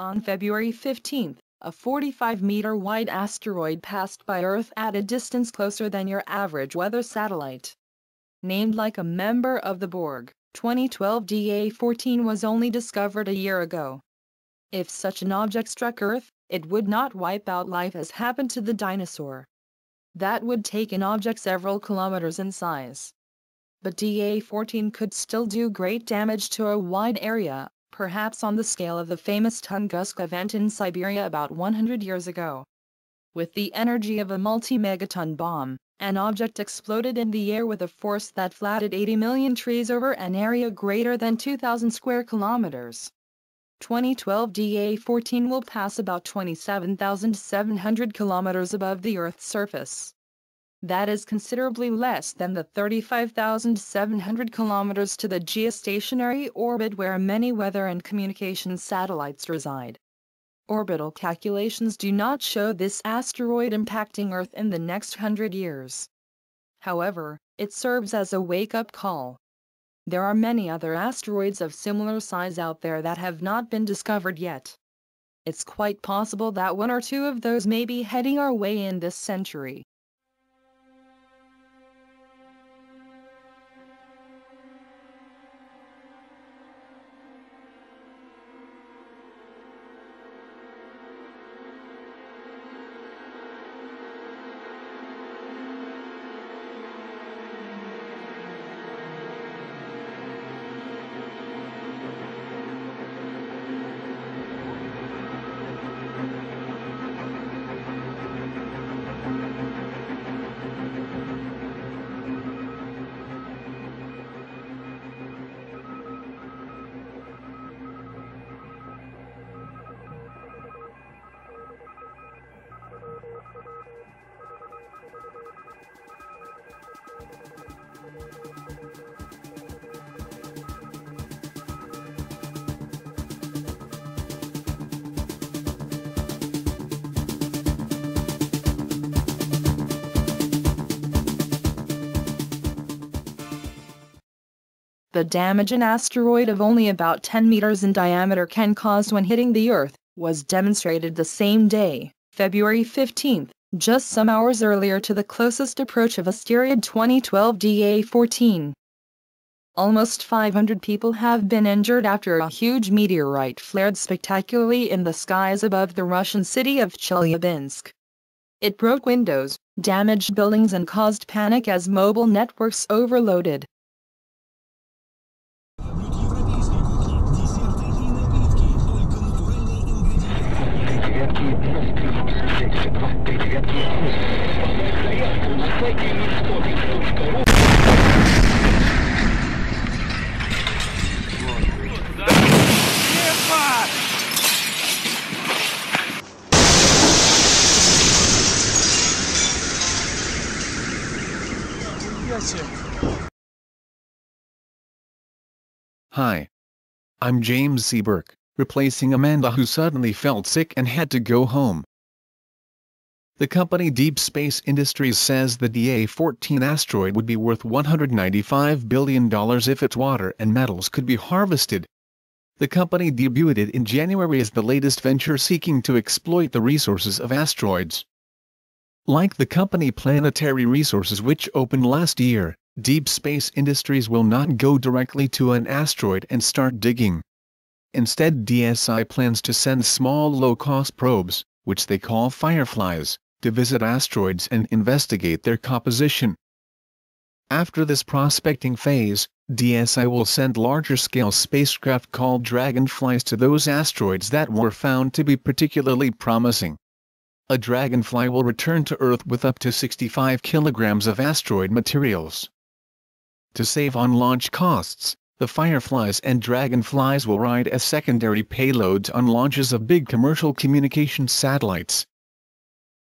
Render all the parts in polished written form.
On February 15, a 45-meter-wide asteroid passed by Earth at a distance closer than your average weather satellite. Named like a member of the Borg, 2012 DA14 was only discovered a year ago. If such an object struck Earth, it would not wipe out life as happened to the dinosaur. That would take an object several kilometers in size. But DA14 could still do great damage to a wide area, perhaps on the scale of the famous Tunguska event in Siberia about 100 years ago. With the energy of a multi-megaton bomb, an object exploded in the air with a force that flattened 80 million trees over an area greater than 2,000 square kilometers. 2012 DA14 will pass about 27,700 kilometers above the Earth's surface. That is considerably less than the 35,700 kilometers to the geostationary orbit where many weather and communications satellites reside. Orbital calculations do not show this asteroid impacting Earth in the next 100 years. However, it serves as a wake-up call. There are many other asteroids of similar size out there that have not been discovered yet. It's quite possible that one or two of those may be heading our way in this century. The damage an asteroid of only about 10 meters in diameter can cause when hitting the Earth was demonstrated the same day, February 15, just some hours earlier to the closest approach of asteroid 2012 DA14. Almost 500 people have been injured after a huge meteorite flared spectacularly in the skies above the Russian city of Chelyabinsk. It broke windows, damaged buildings and caused panic as mobile networks overloaded. Hi. I'm James C. Birk, replacing Amanda who suddenly felt sick and had to go home. The company Deep Space Industries says the DA-14 asteroid would be worth $195 billion if its water and metals could be harvested. The company debuted it in January as the latest venture seeking to exploit the resources of asteroids. Like the company Planetary Resources, which opened last year, Deep Space Industries will not go directly to an asteroid and start digging. Instead, DSI plans to send small low-cost probes, which they call fireflies, to visit asteroids and investigate their composition. After this prospecting phase, DSI will send larger-scale spacecraft called dragonflies to those asteroids that were found to be particularly promising. A dragonfly will return to Earth with up to 65 kilograms of asteroid materials. To save on launch costs, the fireflies and dragonflies will ride as secondary payloads on launches of big commercial communications satellites.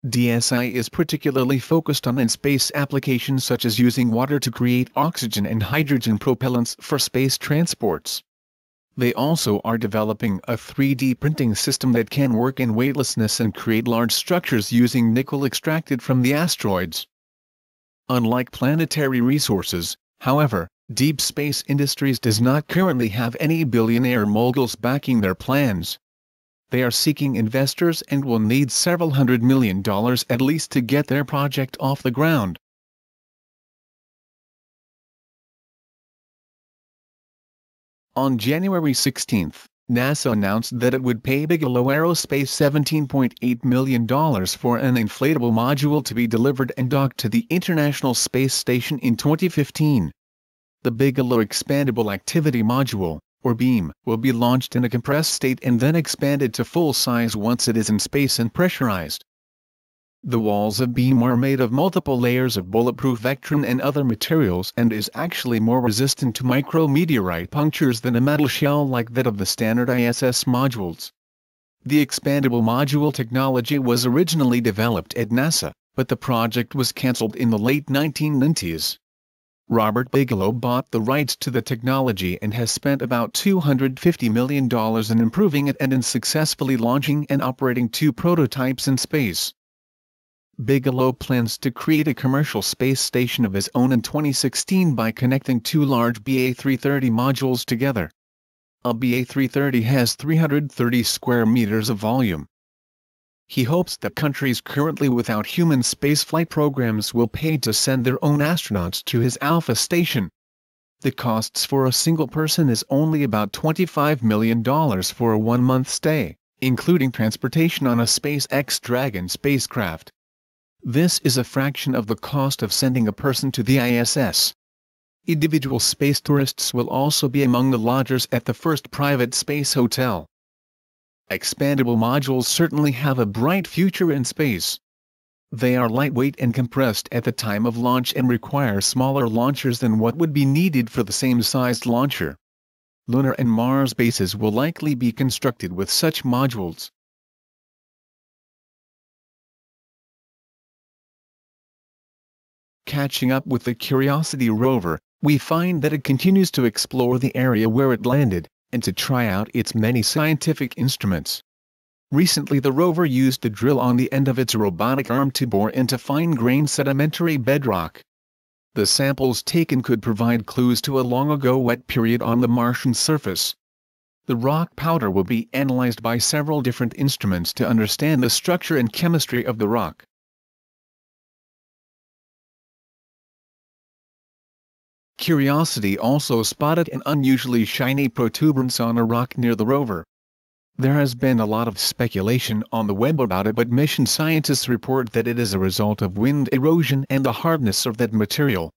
DSI is particularly focused on in-space applications such as using water to create oxygen and hydrogen propellants for space transports. They also are developing a 3D printing system that can work in weightlessness and create large structures using nickel extracted from the asteroids. Unlike Planetary Resources, however, Deep Space Industries does not currently have any billionaire moguls backing their plans. They are seeking investors and will need several $100 million at least to get their project off the ground. On January 16, NASA announced that it would pay Bigelow Aerospace $17.8 million for an inflatable module to be delivered and docked to the International Space Station in 2015. The Bigelow Expandable Activity Module, or BEAM, will be launched in a compressed state and then expanded to full size once it is in space and pressurized. The walls of BEAM are made of multiple layers of bulletproof Vectran and other materials and is actually more resistant to micrometeorite punctures than a metal shell like that of the standard ISS modules. The expandable module technology was originally developed at NASA, but the project was cancelled in the late 1990s. Robert Bigelow bought the rights to the technology and has spent about $250 million in improving it and in successfully launching and operating two prototypes in space. Bigelow plans to create a commercial space station of his own in 2016 by connecting two large BA-330 modules together. A BA-330 has 330 square meters of volume. He hopes that countries currently without human spaceflight programs will pay to send their own astronauts to his Alpha Station. The costs for a single person is only about $25 million for a one-month stay, including transportation on a SpaceX Dragon spacecraft. This is a fraction of the cost of sending a person to the ISS. Individual space tourists will also be among the lodgers at the first private space hotel. Expandable modules certainly have a bright future in space. They are lightweight and compressed at the time of launch and require smaller launchers than what would be needed for the same sized launcher. Lunar and Mars bases will likely be constructed with such modules. Catching up with the Curiosity rover, we find that it continues to explore the area where it landed, and to try out its many scientific instruments. Recently the rover used a drill on the end of its robotic arm to bore into fine-grained sedimentary bedrock. The samples taken could provide clues to a long-ago wet period on the Martian surface. The rock powder will be analyzed by several different instruments to understand the structure and chemistry of the rock. Curiosity also spotted an unusually shiny protuberance on a rock near the rover. There has been a lot of speculation on the web about it, but mission scientists report that it is a result of wind erosion and the hardness of that material.